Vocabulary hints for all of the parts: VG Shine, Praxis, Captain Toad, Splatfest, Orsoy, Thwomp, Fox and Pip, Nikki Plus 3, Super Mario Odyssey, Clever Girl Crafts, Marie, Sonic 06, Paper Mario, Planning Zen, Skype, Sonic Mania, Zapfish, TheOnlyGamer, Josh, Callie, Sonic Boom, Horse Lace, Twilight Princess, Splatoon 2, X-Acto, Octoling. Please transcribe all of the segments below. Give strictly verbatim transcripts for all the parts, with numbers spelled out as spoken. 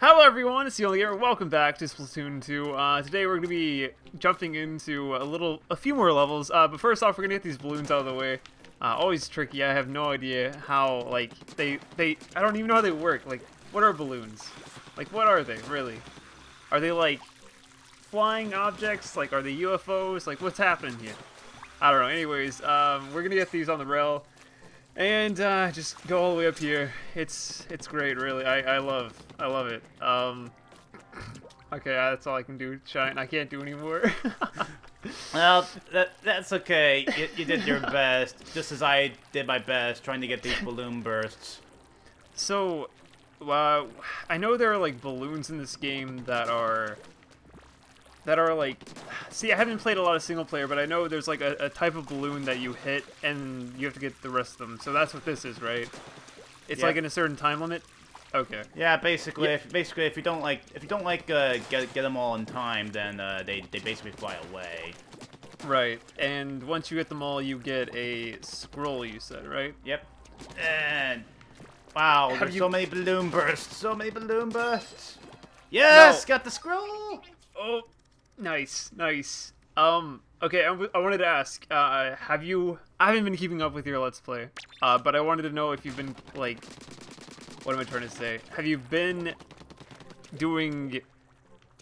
Hello everyone, it's TheOnlyGamer. Welcome back to Splatoon two. Uh, today we're going to be jumping into a little, a few more levels. Uh, but first off, we're going to get these balloons out of the way. Uh, always tricky. I have no idea how, like, they, they, I don't even know how they work. Like, what are balloons? Like, what are they, really? Are they, like, flying objects? Like, are they U F Os? Like, what's happening here? I don't know. Anyways, um, we're going to get these on the rail. And uh, just go all the way up here. It's it's great, really. I, I love I love it. Um, okay, that's all I can do. Shine. I can't do anymore. Well, that that's okay. You, you did your best, just as I did my best trying to get these balloon bursts. So, uh, I know there are like balloons in this game that are that are like. See, I haven't played a lot of single player, but I know there's like a, a type of balloon that you hit and you have to get the rest of them. So that's what this is, right? It's yeah. Like in a certain time limit. Okay. Yeah, basically, yeah. If, basically, if you don't like, if you don't like, uh, get get them all in time, then uh, they they basically fly away. Right. And once you get them all, you get a scroll. You said, right? Yep. And wow, have there's you... so many balloon bursts. So many balloon bursts. Yes, no. Got the scroll. Oh. Nice, nice. Um, okay, I, w I wanted to ask, uh, have you... I haven't been keeping up with your Let's Play, uh, but I wanted to know if you've been, like... What am I trying to say? Have you been doing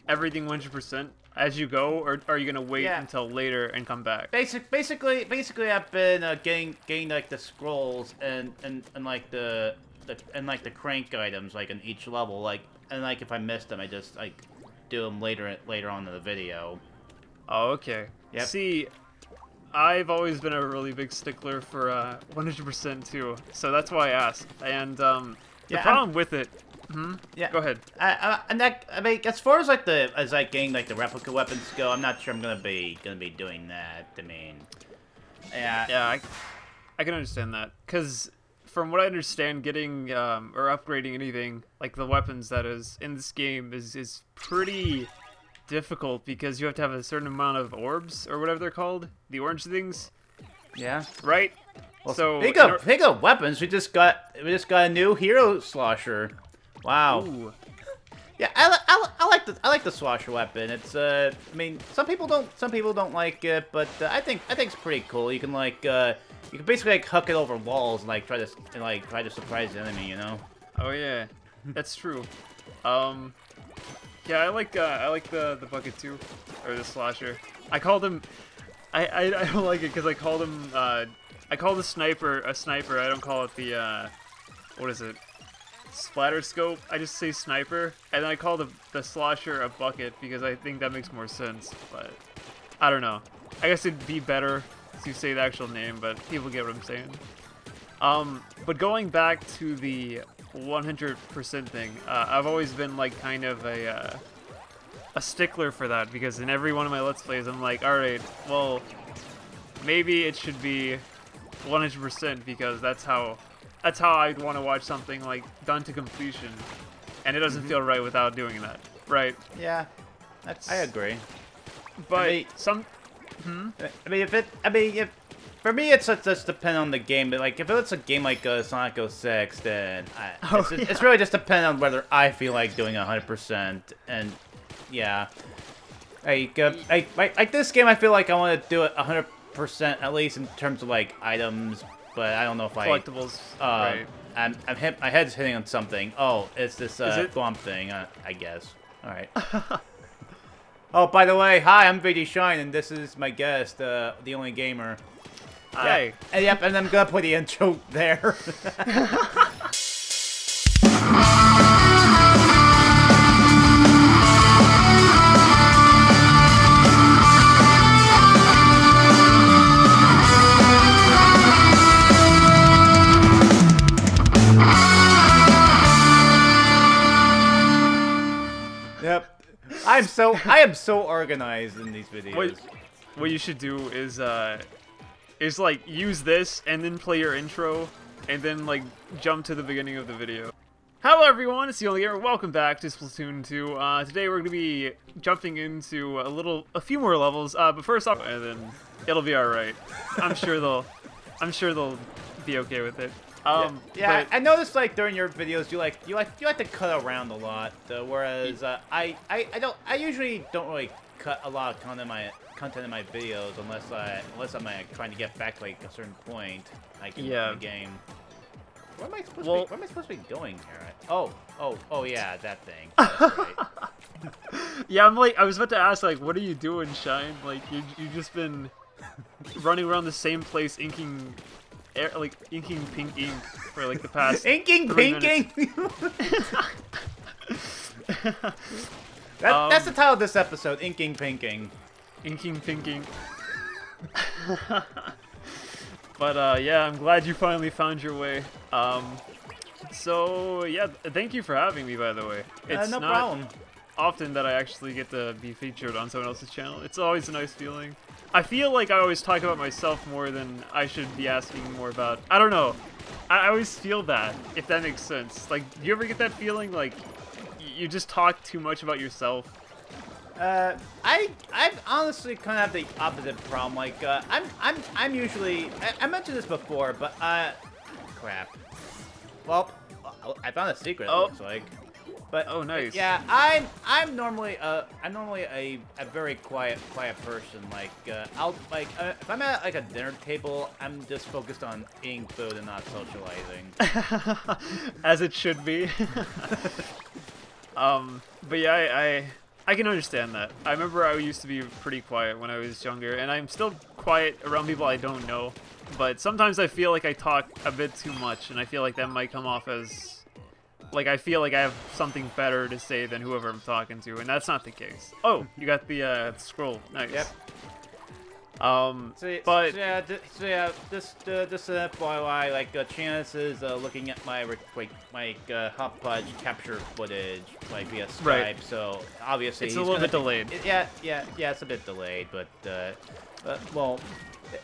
everything one hundred percent as you go, or are you going to wait yeah. until later and come back? Basic, basically, basically, I've been uh, getting, getting, like, the scrolls and, and, and like, the, the... And, like, the crank items, like, in each level, like... And, like, if I miss them, I just, like... do them later later on in the video. Oh, okay. Yep. See, I've always been a really big stickler for uh, one hundred percent too, so that's why I asked. And um, the yeah, problem I'm, with it... Hmm? Yeah. Go ahead. I, I, and that, I mean, as far as like the as like getting like the replica weapons go, I'm not sure I'm gonna be gonna be doing that. I mean, yeah. Yeah, I, I can understand that, cause. From what I understand, getting um, or upgrading anything, like the weapons that is in this game, is, is pretty difficult because you have to have a certain amount of orbs, or whatever they're called. The orange things. Yeah. Right? Well, so pick up, pick up weapons. We just got we just got a new hero slosher. Wow. Ooh. Yeah, I, I, I like the I like the slosher weapon. It's uh, I mean, some people don't some people don't like it, but uh, I think I think it's pretty cool. You can like uh, you can basically like huck it over walls and like try to and, like try to surprise the enemy, you know? Oh yeah, that's true. Um, yeah, I like uh, I like the the bucket too, or the slosher. I called him. I I, I don't like it because I called him. Uh, I call the sniper a sniper. I don't call it the uh, what is it? Splatter scope. I just say sniper, and then I call the the slosher a bucket because I think that makes more sense. But I don't know. I guess it'd be better to say the actual name, but people get what I'm saying. Um, but going back to the one hundred percent thing, uh, I've always been like kind of a uh, a stickler for that because in every one of my Let's Plays, I'm like, all right, well, maybe it should be one hundred percent because that's how. That's how I'd want to watch something like done to completion, and it doesn't mm-hmm. feel right without doing that, right? Yeah, that's, I agree. But I mean, some, hmm? I mean, if it, I mean, if for me, it's just depend on the game. But like, if it's a game like uh, Sonic oh six, then I, oh, it's, yeah. it's really just depend on whether I feel like doing one hundred percent, and yeah, like, uh, I, like, like this game, I feel like I want to do it one hundred percent at least in terms of like items. But I don't know if collectibles, I collectibles. Uh, right. I'm, I'm hit, my head's hitting on something. Oh, it's this uh, it? thwomp thing, uh, I guess. All right. Oh, by the way, hi, I'm V G Shine, and this is my guest, uh, the only gamer. Hey. Uh, and yep, and I'm gonna play the intro there. I'm so I am so organized in these videos. What, what you should do is uh, is like use this and then play your intro, and then like jump to the beginning of the video. Hello everyone, it's TheOnlyGamer. Welcome back to Splatoon two. Uh, today we're gonna be jumping into a little, a few more levels. Uh, but first off, and then it'll be all right. I'm sure they'll, I'm sure they'll be okay with it. Um, yeah, yeah I noticed like during your videos you like you like you like to cut around a lot, uh, whereas uh, I, I I don't I usually don't really cut a lot of content in my content in my videos unless I unless I'm like, trying to get back to like a certain point like in yeah. the game. What am I supposed well, to be, what am I supposed to be doing here? Oh oh oh yeah that thing. That's right. Yeah, I'm like I was about to ask like what are you doing, Shine? Like you you've just been running around the same place inking. Air, like inking pink ink for like the past inking pink ink. that, um, that's the title of this episode: inking pinking, inking pinking. But uh, yeah, I'm glad you finally found your way. Um, so yeah, thank you for having me. By the way, it's uh, no not problem. Often that I actually get to be featured on someone else's channel. It's always a nice feeling. I feel like I always talk about myself more than I should be asking more about. I don't know. I always feel that, if that makes sense. Like, do you ever get that feeling like you just talk too much about yourself? Uh, I I honestly kind of have the opposite problem. Like, uh, I'm I'm I'm usually I, I mentioned this before, but uh, crap. Well, I found a secret. Oh. It looks like. But oh, nice. Yeah, I'm I'm normally uh I'm normally a, a very quiet quiet person. Like uh, I'll like uh, if I'm at like a dinner table, I'm just focused on eating food and not socializing. As it should be. um, but yeah, I, I I can understand that. I remember I used to be pretty quiet when I was younger, and I'm still quiet around people I don't know. But sometimes I feel like I talk a bit too much, and I feel like that might come off as like, I feel like I have something better to say than whoever I'm talking to, and that's not the case. Oh, you got the uh, scroll. Nice. Yep. Um, so, but... So, yeah, th so yeah, this, uh, this uh, F Y I, like, uh, Chance is uh, looking at my, like, my uh, Hot Podge capture footage, like, via Skype, right. So obviously... It's he's a little bit delayed. It, yeah, yeah, yeah, it's a bit delayed, but, uh, uh well,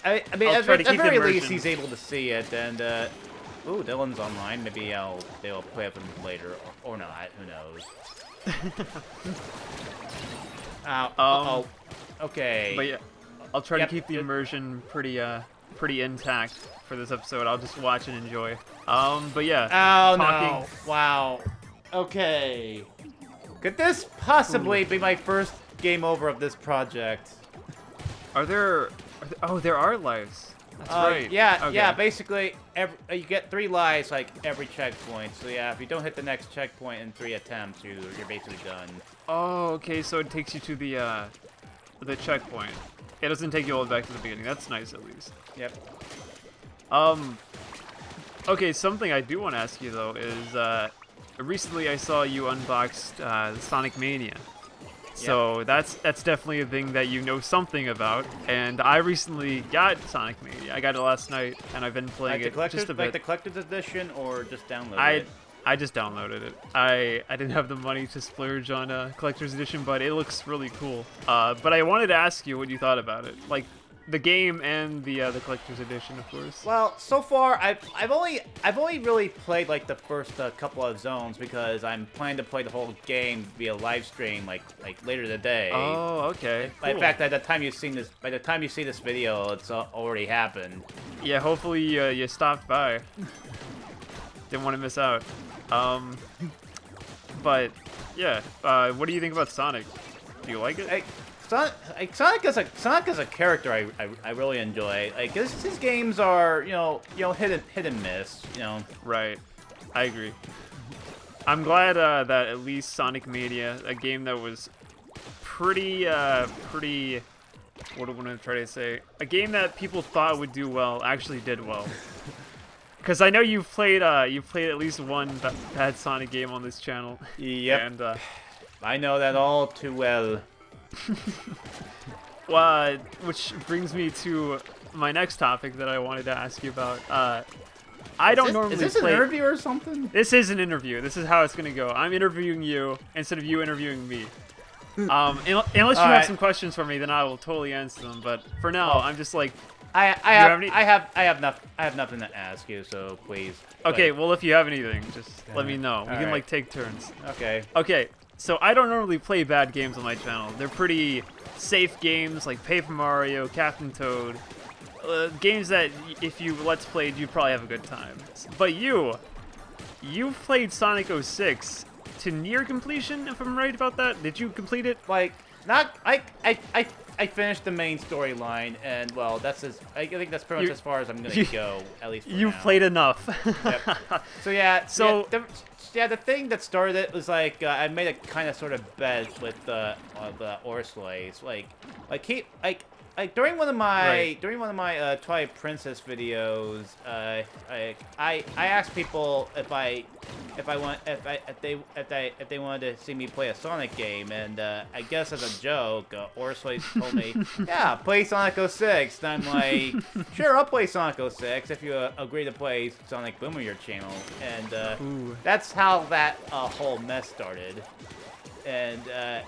I, I mean, I'll at, try to at, keep at very immersion. least he's able to see it, and, uh... Ooh, Dylan's online. Maybe I'll they'll play up him later or, or not. Who knows? Ow, um, uh oh. Okay. But yeah, I'll try yep. to keep the immersion pretty uh pretty intact for this episode. I'll just watch and enjoy. Um, but yeah. Oh talking. no! Wow. Okay. Could this possibly Ooh. be my first game over of this project? Are there? Are there oh, there are lives. That's uh, right. Yeah, okay. yeah. Basically, every, you get three lives like every checkpoint. So yeah, if you don't hit the next checkpoint in three attempts, you you're basically done. Oh, okay. So it takes you to the uh, the checkpoint. It doesn't take you all back to the beginning. That's nice, at least. Yep. Um. Okay. Something I do want to ask you though is, uh, recently I saw you unboxed uh, Sonic Mania. So yep. that's that's definitely a thing that you know something about, and I recently got Sonic Mania. I got it last night, and I've been playing like it just a bit. Like the collector's edition, or just downloaded I, it? I just downloaded it. I, I didn't have the money to splurge on a collector's edition, but it looks really cool. Uh, but I wanted to ask you what you thought about it, like the game and the uh, the collector's edition, of course. Well, so far I've I've only I've only really played like the first uh, couple of zones because I'm planning to play the whole game via live stream like like later today. Oh, okay. Cool. In fact, by the time you've seen this, by the time you see this video, it's uh, already happened. Yeah, hopefully uh, you stopped by. Didn't want to miss out. Um, but yeah, uh, what do you think about Sonic? Do you like it? I Sonic, like, Sonic is a Sonic is a character I, I, I really enjoy. Like his, his games are you know you know hit and hit and miss you know. Right, I agree. I'm glad uh, that at least Sonic Mania, a game that was pretty uh, pretty, what do I want to try to say? A game that people thought would do well actually did well. Because I know you've played uh you played at least one bad Sonic game on this channel. Yep. And uh, I know that all too well. Well, which brings me to my next topic that I wanted to ask you about. Uh, I don't this, normally play... Is this play... an interview or something? This is an interview. This is how it's going to go. I'm interviewing you instead of you interviewing me. Um, unless you right. have some questions for me, then I will totally answer them. But for now, oh. I'm just like... I I have, have any... I have I have nothing I have nothing to ask you, so please. Okay, but... well if you have anything, just okay. let me know. All we can right. like take turns. Okay. Okay. So I don't normally play bad games on my channel. They're pretty safe games like Paper Mario, Captain Toad, uh, games that if you let's played, you'd probably have a good time. But you, you've played Sonic oh six to near completion, if I'm right about that. Did you complete it? Like, not, I, I, I, I finished the main storyline, and well, that's as I think that's pretty much you, as far as I'm gonna you, go, at least. For you've now. played enough. Yep. So yeah, so yeah the, yeah, the thing that started it was like uh, I made a kind of sort of bet with the uh, the Horse Lace, like like he like like during one of my right. during one of my uh, Twilight Princess videos, uh, I, I I asked people if I if I want if I if they if they if they wanted to see me play a Sonic game, and uh, I guess as a joke, uh, Orsoy told me, "Yeah, play Sonic oh six." And I'm like, "Sure, I'll play Sonic oh six if you uh, agree to play Sonic Boom on your channel." And uh, that's how that uh, whole mess started. And. Uh,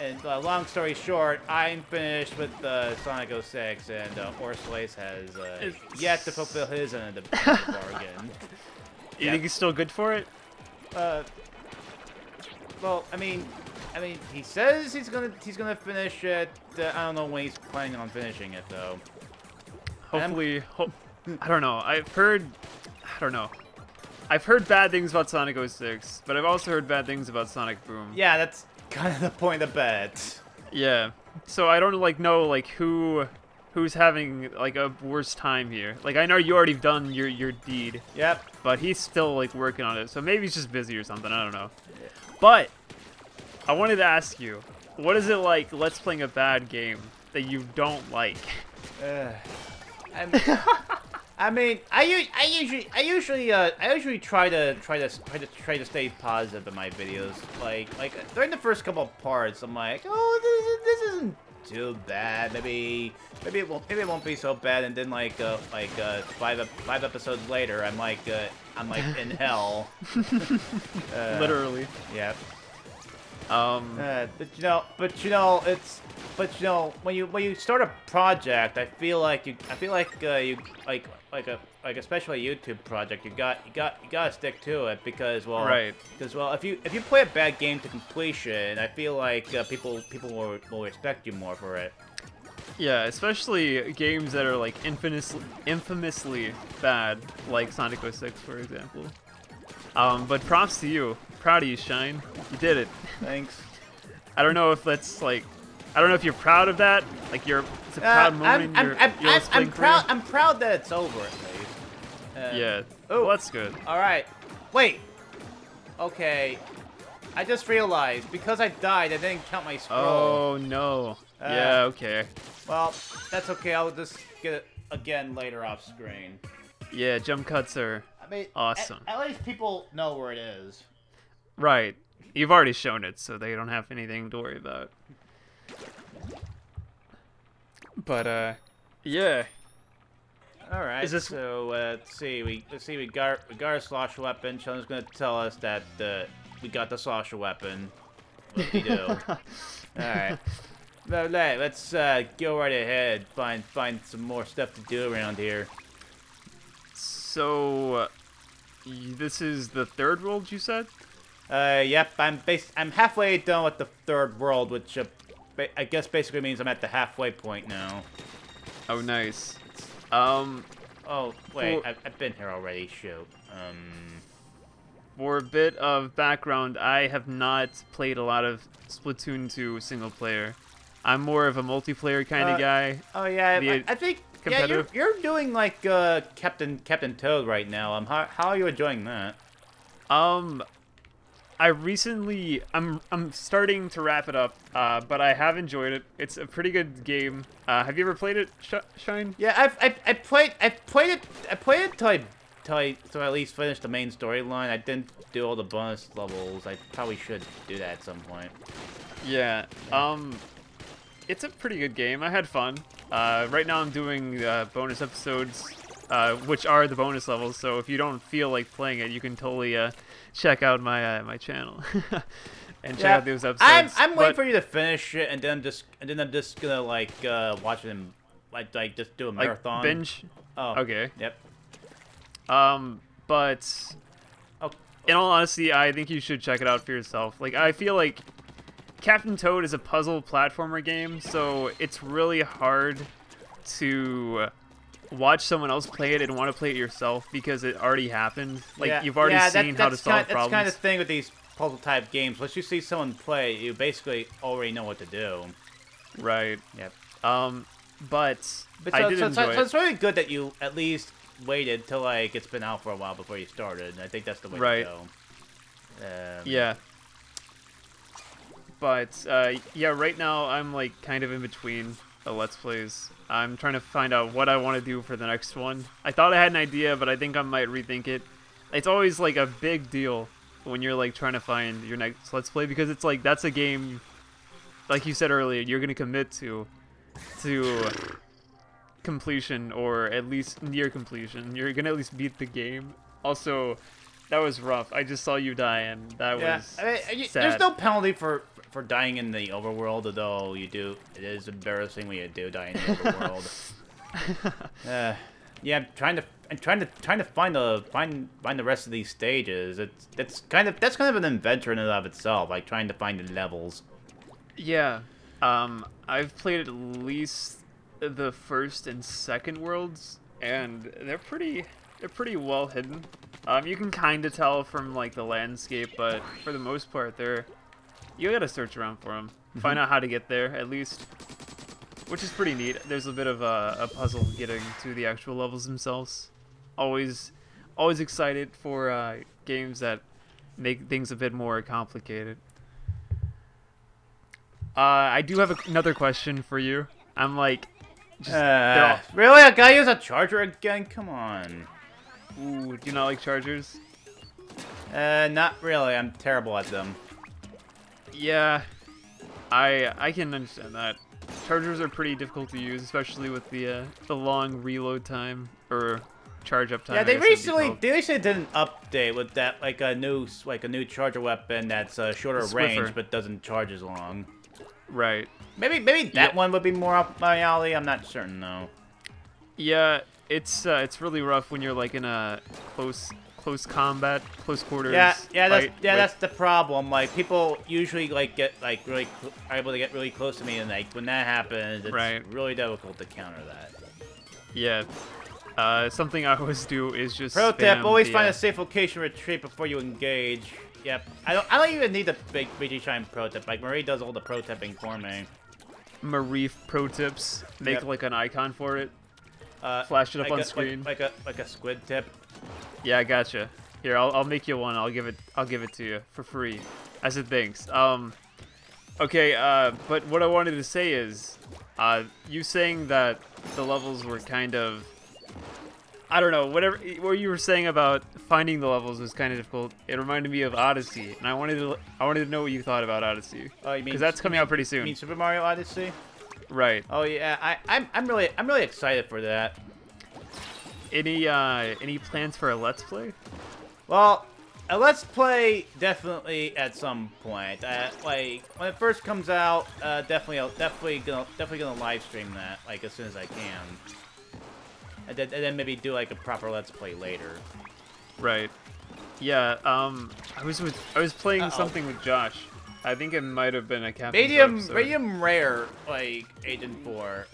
And uh, long story short, I'm finished with uh, Sonic oh six, and uh, Horse Lace has uh, yet to fulfill his end of the bargain. You yeah. think he's still good for it? Uh, well, I mean, I mean, he says he's gonna he's gonna finish it. Uh, I don't know when he's planning on finishing it though. Hopefully, ho I don't know. I've heard, I don't know. I've heard bad things about Sonic oh six, but I've also heard bad things about Sonic Boom. Yeah, that's kind of the point of bet. Yeah. So I don't like know like who who's having like a worse time here. Like I know you already done your your deed. Yep. But he's still like working on it. So maybe he's just busy or something. I don't know. But I wanted to ask you, what is it like let's playing a bad game that you don't like? Uh, I'm I mean, I, I usually, I usually, uh, I usually try to try to try to try to stay positive in my videos. Like, like during the first couple of parts, I'm like, oh, this, this isn't too bad. Maybe, maybe it won't, maybe it won't be so bad. And then like, uh, like uh, five, five episodes later, I'm like, uh, I'm like in hell. uh, Literally. Yeah. Um. Uh, but you know, but you know, it's. But you know, when you when you start a project, I feel like you, I feel like uh, you like like a like especially a YouTube project, you got you got you gotta stick to it because well, right? Because well, if you if you play a bad game to completion, I feel like uh, people people will, will respect you more for it. Yeah, especially games that are like infamously infamously bad, like Sonic oh six, for example. Um, but props to you, proud of you, Shine. You did it. Thanks. I don't know if that's like. I don't know if you're proud of that. Like you're, it's a proud uh, moment. I'm, I'm, you're, I'm, you're I'm proud. I'm proud that it's over. At least. Uh, yeah. Oh, well, that's good. All right. Wait. Okay. I just realized because I died, I didn't count my scroll. Oh no. Uh, yeah. Okay. Well, that's okay. I'll just get it again later off screen. Yeah. Jump cuts are I mean, awesome. At, at least people know where it is. Right. You've already shown it, so they don't have anything to worry about. But uh, yeah. All right. Is this... So uh, let's see. We let's see. We got we got a slosher weapon. Sheldon's gonna tell us that uh, we got the slosher weapon. What do we do? All right. Well, let's uh, go right ahead. Find find some more stuff to do around here. So uh, this is the third world, you said? Uh, yep. I'm bas I'm halfway done with the third world, which. Uh, I guess basically means I'm at the halfway point now. Oh, nice. Um. Oh, wait, for, I've, I've been here already, shoot. Um. For a bit of background, I have not played a lot of Splatoon two single player. I'm more of a multiplayer kind of uh, guy. Oh yeah, the, I, I think yeah, you're, you're doing like uh, Captain Captain Toad right now. Um, how how are you enjoying that? Um. I recently, I'm I'm starting to wrap it up, uh, but I have enjoyed it. It's a pretty good game. Uh, have you ever played it, Sh Shine? Yeah, I've I, I played I played it I played it till I, till I till I at least finished the main storyline. I didn't do all the bonus levels. I probably should do that at some point. Yeah, um, it's a pretty good game. I had fun. Uh, right now I'm doing uh, bonus episodes, uh, which are the bonus levels. So if you don't feel like playing it, you can totally. Uh, Check out my uh, my channel and check yeah, out those episodes. I'm I'm but... waiting for you to finish it, and then I'm just and then I'm just gonna like uh, watch it and like like just do a marathon. Like binge. Oh. Okay. Yep. Um, but oh. in all honesty, I think you should check it out for yourself. Like I feel like Captain Toad is a puzzle platformer game, so it's really hard to watch someone else play it and want to play it yourself because it already happened. Like, yeah. you've already yeah, that, seen how to solve kind of, problems. That's kind of the thing with these puzzle-type games. Once you see someone play, you basically already know what to do. Right. Yep. Um, but, but so, I did so, enjoy so, it. So it's really good that you at least waited till, like, it's been out for a while before you started. And I think that's the way right. to go. Um, yeah. But, uh, yeah, right now I'm, like, kind of in between the Let's Plays. I'm trying to find out what I want to do for the next one. I thought I had an idea, but I think I might rethink it. It's always, like, a big deal when you're, like, trying to find your next Let's Play, because it's, like, that's a game, like you said earlier, you're going to commit to, to completion, or at least near completion. You're going to at least beat the game. Also, that was rough. I just saw you die, and that yeah. was I mean, sad. There's no penalty for for dying in the overworld, although you do. It is embarrassing when you do die in the overworld. uh, yeah, I'm trying to I'm trying to trying to find the find find the rest of these stages. It's that's kind of that's kind of an adventure in and of itself, like trying to find the levels. Yeah, um, I've played at least the first and second worlds, and they're pretty they're pretty well hidden. Um, you can kind of tell from, like, the landscape, but for the most part, they're... You gotta search around for them. Mm-hmm. Find out how to get there, at least. Which is pretty neat. There's a bit of a, a puzzle getting to the actual levels themselves. Always always excited for uh, games that make things a bit more complicated. Uh, I do have a, another question for you. I'm like... Just, uh, really? I gotta use a charger again? Come on. Ooh, do you not like chargers? Uh, not really. I'm terrible at them. Yeah, I I can understand that. Chargers are pretty difficult to use, especially with the uh, the long reload time or charge up time. Yeah, they recently they recently did an update with that, like a new like a new charger weapon that's uh, shorter range but doesn't charge as long. Right. Maybe maybe that yeah. one would be more up my alley. I'm not certain though. Yeah. It's uh, it's really rough when you're like in a close close combat, close quarters. Yeah, yeah, that's yeah, with... that's the problem. Like people usually like get like really are able to get really close to me, and like when that happens, it's right. really difficult to counter that. Yeah, uh, something I always do is just. Pro tip: always the, find uh... a safe location retreat before you engage. Yep, I don't I don't even need the big V G Shine pro tip. Like Marie does all the pro tipping for me. Marie pro tips. Make yep. like an icon for it. Uh, Flash it up like on a, screen, like, like a like a squid tip. Yeah, I gotcha. Here, I'll I'll make you one. I'll give it I'll give it to you for free, as it thinks. Um, okay. Uh, but what I wanted to say is, uh, you saying that the levels were kind of, I don't know, whatever what you were saying about finding the levels was kind of difficult. It reminded me of Odyssey, and I wanted to I wanted to know what you thought about Odyssey. Oh, you mean because that's coming out pretty soon. You mean Super Mario Odyssey? Right. Oh yeah, I, I'm I'm really I'm really excited for that. Any uh any plans for a Let's Play? Well, a Let's Play definitely at some point. Uh, like when it first comes out, uh, definitely I'll definitely gonna definitely gonna live stream that like as soon as I can. And then, and then maybe do like a proper Let's Play later. Right. Yeah. Um, I was with I was playing Uh-oh. something with Josh. I think it might have been a Captain Medium Toad, medium rare, like, Agent four.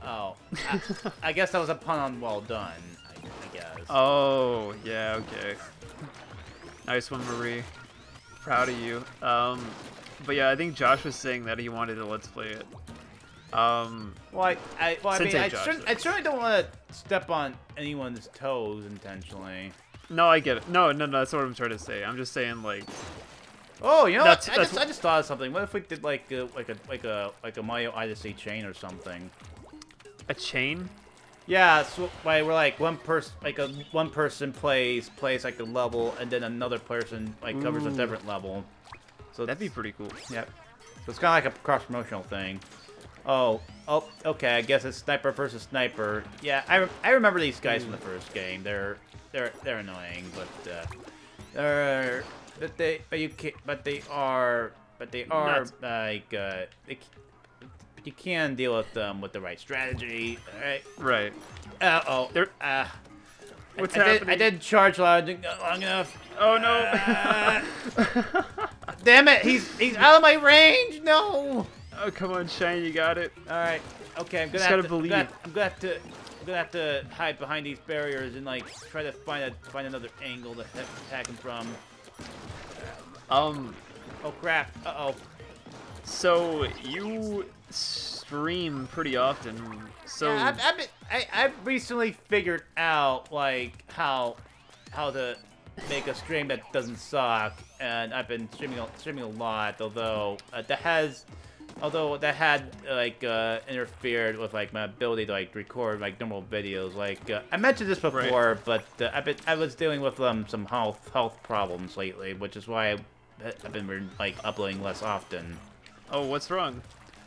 Oh. I, I guess that was a pun on well done, I, I guess. Oh, yeah, okay. Nice one, Marie. Proud of you. Um, but yeah, I think Josh was saying that he wanted to Let's Play it. Um, well, I, I, well, I mean, I, Josh, cer I certainly don't want to step on anyone's toes intentionally. No, I get it. No, no, no, that's what I'm trying to say. I'm just saying, like... Oh, you know, that's, I, that's just, I just thought of something. What if we did like a, like a like a like a Mario Odyssey chain or something? A chain? Yeah, so like, we're like one person like a one person plays plays like a level, and then another person like covers Ooh. a different level. So that'd be pretty cool. Yep. So it's kind of like a cross promotional thing. Oh, oh, okay. I guess it's sniper versus sniper. Yeah, I, re I remember these guys Ooh. from the first game. They're they're they're annoying, but uh, they're. But they, but you can't, but they are, but they are Nuts. like, uh, they, you can deal with them with the right strategy, all right? Right. Uh oh. They're, uh, what's I, happening? I did, I did charge loud long enough. Oh no! Uh, damn it! He's he's out of my range. No. Oh come on, Shane, you got it. All right. Okay, I'm gonna. Just have gotta to, believe. I'm gonna, I'm gonna have to. I'm gonna have to hide behind these barriers and like try to find a, find another angle to attack him from. Um. Oh crap. Uh oh. So you stream pretty often. So yeah, I've, I've, been, I, I've recently figured out like how how to make a stream that doesn't suck, and I've been streaming streaming a lot. Although uh, that has. Although that had like uh, interfered with like my ability to like record like normal videos. Like uh, I mentioned this before, right. but uh, I've been I was dealing with um some health health problems lately, which is why I've been like uploading less often. Oh, what's wrong?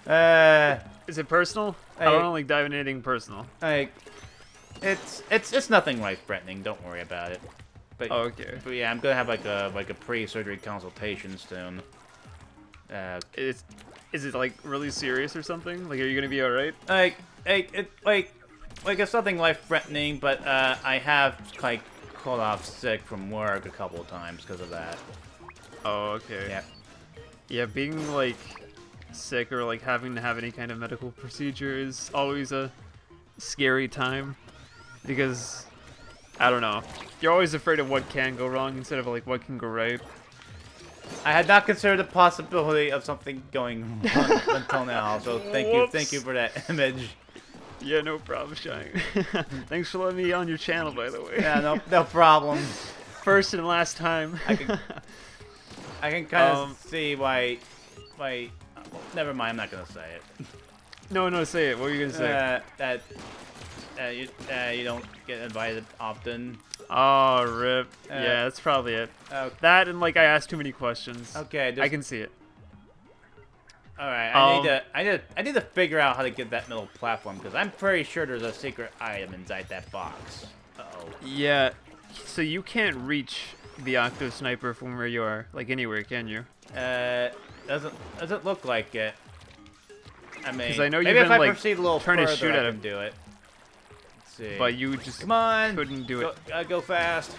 Uh, is it personal? I, I don't like diving into anything personal. Like, it's it's it's nothing life threatening. Don't worry about it. But oh, okay. But yeah, I'm gonna have like a like a pre-surgery consultation soon. Uh, it's. Is it like really serious or something? Like, are you gonna be all right? Like, like, it, like, like it's nothing life-threatening, but uh, I have like called off sick from work a couple of times because of that. Oh, okay. Yeah. Yeah, being like sick or like having to have any kind of medical procedure is always a scary time because I don't know. You're always afraid of what can go wrong instead of like what can go right. I had not considered the possibility of something going wrong until now, so thank Whoops. you, thank you for that image. Yeah, no problem, Shine. Thanks for letting me on your channel, by the way. Yeah, no, no problem. First and last time. I can, I can kind of um, see why, why. Well, never mind, I'm not gonna say it. No, no, say it. What are you gonna say? Uh, that uh, you, uh, you don't get invited often. Oh, rip. Uh, yeah, that's probably it. Okay. That and, like, I asked too many questions. Okay. There's... I can see it. All right. I, um, need to, I, need to, I need to figure out how to get that middle platform, because I'm pretty sure there's a secret item inside that box. Uh-oh. Yeah. So you can't reach the Octo Sniper from where you are. Like, anywhere, can you? Uh, doesn't doesn't look like it. I mean, I know maybe been, if I like, proceed a little further, to shoot at I can him. do it. See. But you just Come on. couldn't do go, it. Uh, go fast.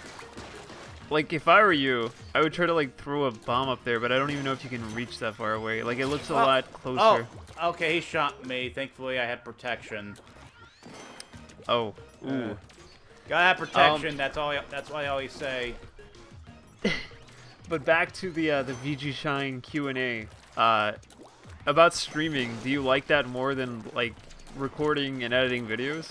Like, if I were you, I would try to, like, throw a bomb up there, but I don't even know if you can reach that far away. Like, it looks a oh. lot closer. Oh, okay, he shot me. Thankfully, I had protection. Oh. Ooh. Uh, gotta have protection. Um, that's all. I, that's what I always say. But back to the, uh, the V G Shine Q and A. Uh, about streaming, do you like that more than, like, recording and editing videos?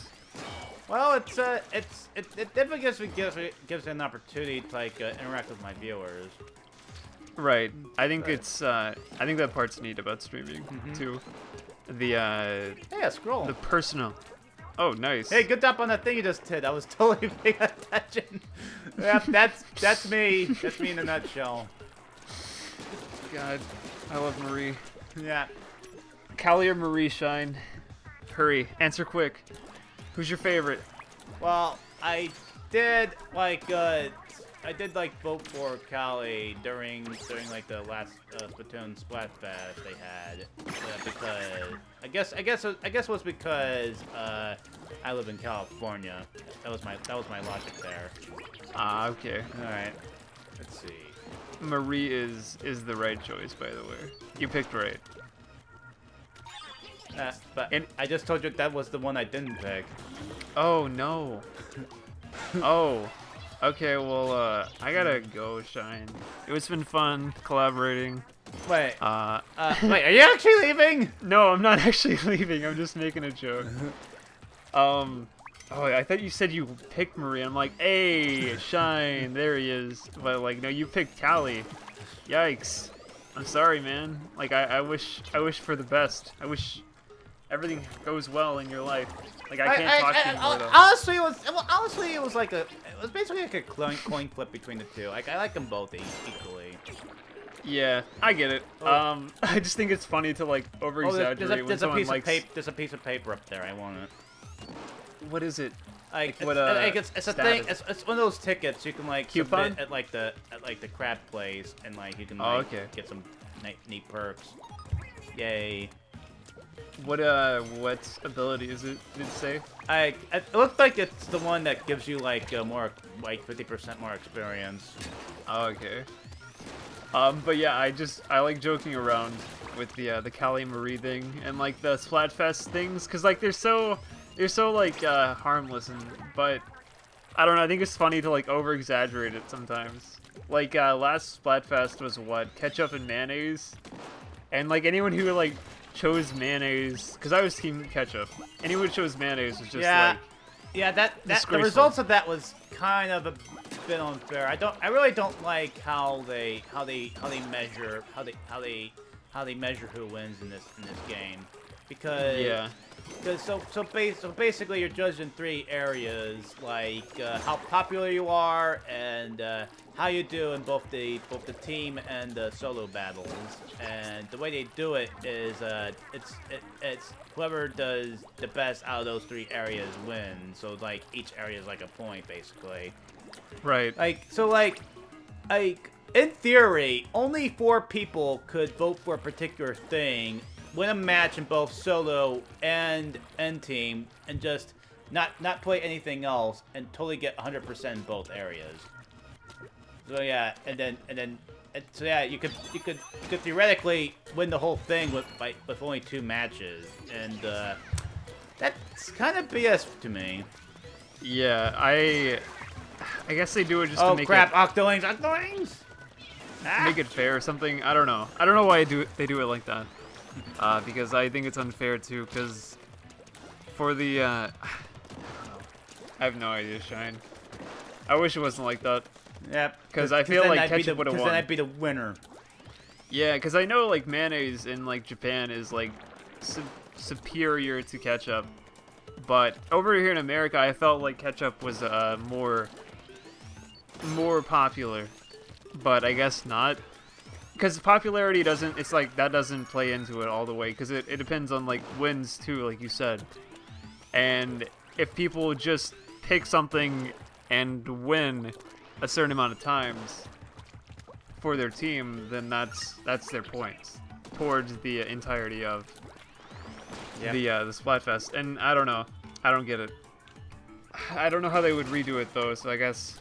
Well, it's uh, it's it, it definitely gives me gives me, gives me an opportunity to like uh, interact with my viewers. Right. I think but. it's uh, I think that part's neat about streaming mm-hmm. too. The uh, yeah, scroll. The personal. Oh, nice. Hey, good job on that thing you just did. I was totally paying attention. Yeah, that's that's me. That's me in a nutshell. God, I love Marie. Yeah. Callie or Marie Shine? Hurry, answer quick. Who's your favorite? Well, I did like uh, I did like vote for Callie during during like the last uh, Splatoon Splatfest they had uh, because I guess I guess I guess it was because uh, I live in California. That was my that was my logic there. Ah, uh, okay. All right. Let's see. Marie is is the right choice, by the way. You picked right. Uh, but and I just told you that was the one I didn't pick. Oh no. Oh. Okay, well, uh, I gotta go, Shine. It's been fun collaborating. Wait. Uh, uh, wait, are you actually leaving? No, I'm not actually leaving. I'm just making a joke. um. Oh, I thought you said you picked Marie. I'm like, hey, Shine, there he is. But like, no, you picked Callie. Yikes. I'm sorry, man. Like, I, I wish, I wish for the best. I wish. Everything goes well in your life. Like I can't I, talk I, to you I, more, honestly, it was well, honestly it was like a it was basically like a coin, coin flip between the two. Like I like them both equally. Yeah, I get it. Oh. Um, I just think it's funny to like over exaggerate oh, there's, there's a, there's when a piece likes... of paper. There's a piece of paper up there. I want it. What is it? Like, like it's, what? Uh, like it's, it's a thing. It's, it's one of those tickets you can like coupon at like the at like the crab place, and like you can like, oh, okay. get some neat, neat perks. Yay. What uh, what ability is it? Did it say? I it looks like it's the one that gives you like uh, more, like fifty percent more experience. Oh, okay. Um, but yeah, I just I like joking around with the uh, the Callie Marie thing and like the Splatfest things, cause like they're so They're so, like, uh, harmless, and but I don't know, I think it's funny to, like, over-exaggerate it sometimes. Like, uh, last Splatfest was what? Ketchup and mayonnaise? And, like, anyone who, like, chose mayonnaise, because I was team ketchup, anyone who chose mayonnaise was just, yeah. like, Yeah, that, that the results of that was kind of a bit unfair. I don't, I really don't like how they, how they, how they measure, how they, how they, how they measure who wins in this in this game, because yeah, because so so bas so basically you're judged in three areas, like uh, how popular you are and uh, how you do in both the both the team and the solo battles. And the way they do it is uh, it's it, it's. Whoever does the best out of those three areas wins. So like each area is like a point, basically. Right. Like so, like, like in theory, only four people could vote for a particular thing, win a match in both solo and and team, and just not not play anything else, and totally get one hundred percent in both areas. So yeah, and then and then. So yeah, you could you could you could theoretically win the whole thing with by, with only two matches, and uh, that's kind of B S to me. Yeah, I I guess they do it just oh, to make crap, it. Oh crap! Octolings, Octolings! Ah. Make it fair or something. I don't know. I don't know why do it, they do it like that. Uh, because I think it's unfair too. Because for the uh, I don't know. I have no idea, Shine. I wish it wasn't like that. Yep. Because I feel like ketchup would have won. Because then I'd be the winner. Yeah, because I know like mayonnaise in like Japan is like su superior to ketchup, but over here in America, I felt like ketchup was uh more more popular, but I guess not. Because popularity doesn't. It's like that doesn't play into it all the way. Because it it depends on like wins too, like you said, and if people just pick something and win a certain amount of times for their team, then that's that's their points towards the entirety of yeah. the uh, the Splatfest. And I don't know, I don't get it. I don't know how they would redo it though, so I guess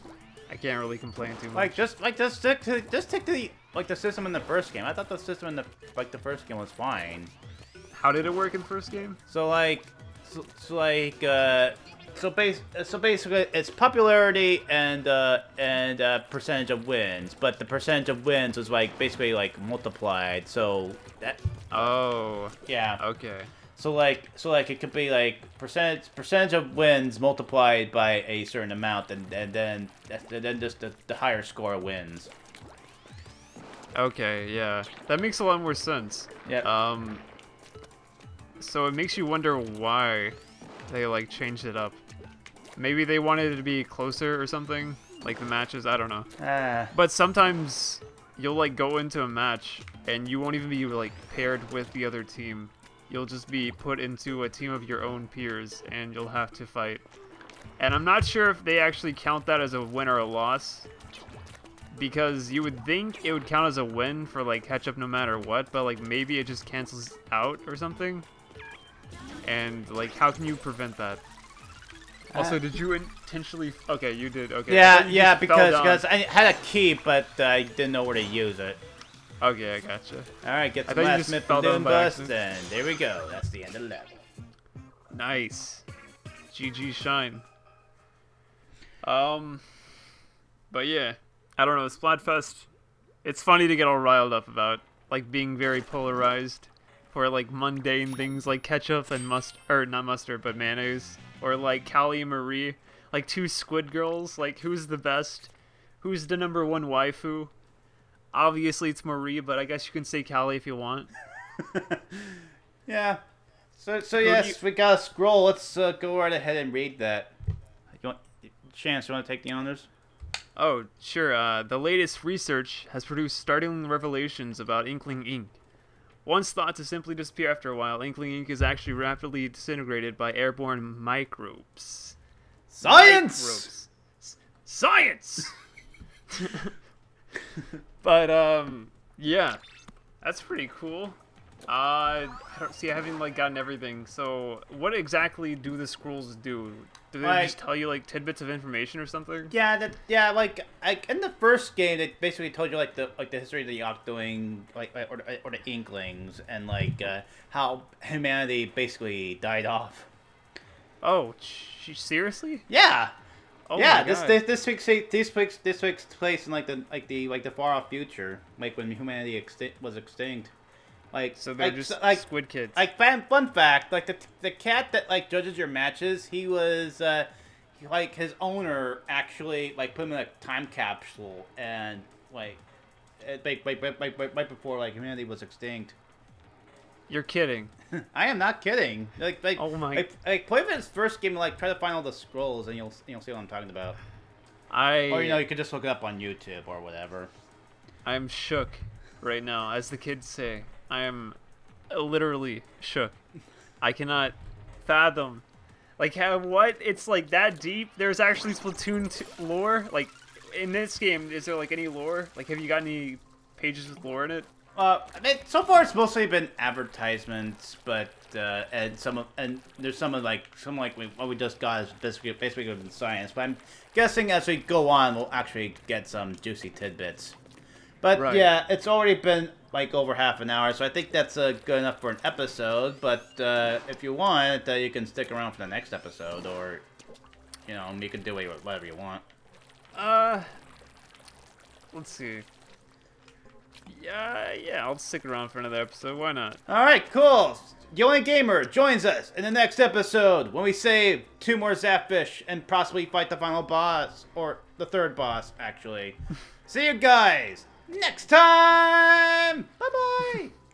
I can't really complain too much. Like just like just stick to just stick to the like the system in the first game. I thought the system in the like the first game was fine. How did it work in the first game? So like so, so like. Uh, So, bas so basically, it's popularity and uh, and uh, percentage of wins, but the percentage of wins was like basically like multiplied. So that. Oh. Yeah. Okay. So like so like it could be like percentage percentage of wins multiplied by a certain amount, and and then and then just the, the higher score wins. Okay. Yeah. That makes a lot more sense. Yeah. Um. So it makes you wonder why they like changed it up. Maybe they wanted it to be closer or something, like the matches, I don't know. Uh, but sometimes you'll like go into a match and you won't even be like paired with the other team. You'll just be put into a team of your own peers and you'll have to fight. And I'm not sure if they actually count that as a win or a loss, because you would think it would count as a win for like ketchup no matter what, but like maybe it just cancels out or something. And like, how can you prevent that? Also, uh, did you intentionally? Okay, you did. Okay. Yeah, yeah, because because I had a key, but uh, I didn't know where to use it. Okay, I gotcha. All right, get the last Smith and Doom bust, and there we go. That's the end of the level. Nice, G G Shine. Um, but yeah, I don't know. Splatfest. It's funny to get all riled up about, like being very polarized. Or like mundane things like ketchup and mustard, or not mustard, but mayonnaise. Or like Callie and Marie, like two squid girls, like who's the best? Who's the number one waifu? Obviously it's Marie, but I guess you can say Callie if you want. Yeah. So so yes, we got a scroll. Let's uh, go right ahead and read that. You want, Chance, you want to take the honors? Oh, sure. Uh, the latest research has produced startling revelations about Inkling Incorporated. Once thought to simply disappear after a while, Inkling Incorporated is actually rapidly disintegrated by airborne microbes. Science! Microbes. Science! But, um, yeah. That's pretty cool. Uh, I don't see, I haven't, like, gotten everything. So, what exactly do the scrolls do? Do they like, just tell you, like, tidbits of information or something? Yeah, that, yeah, like, like, in the first game, they basically told you, like, the like the history of the Octoling, like, like or, or the Inklings, and, like, uh, how humanity basically died off. Oh, she, seriously? Yeah. Oh yeah, this, this this takes this takes this takes place in like the like the like the far off future, like when humanity extinct, was extinct. Like so, they're like, just like squid kids. Like fun, fun fact, like the the cat that like judges your matches, he was uh, he, like his owner actually like put him in a time capsule and like like like like right before like humanity was extinct. You're kidding. I am not kidding. Like, like, oh my! Like, like play this first game and like try to find all the scrolls, and you'll you'll see what I'm talking about. I or you know you could just look it up on YouTube or whatever. I'm shook right now, as the kids say. I am literally shook. I cannot fathom, like, how what it's like that deep. There's actually Splatoon two lore. Like in this game, is there like any lore? Like, have you got any pages with lore in it? Uh, so far it's mostly been advertisements, but uh, and some of and there's some of like some like we, what we just got is basically basically been science. But I'm guessing as we go on, we'll actually get some juicy tidbits. But right. Yeah, it's already been like over half an hour, so I think that's uh, good enough for an episode. But uh, if you want, uh, you can stick around for the next episode, or you know, you can do whatever you want. Uh, let's see. Yeah, yeah, I'll stick around for another episode. Why not? All right, cool. TheOnlyGamer joins us in the next episode when we save two more Zapfish and possibly fight the final boss, or the third boss, actually. See you guys next time. Bye bye.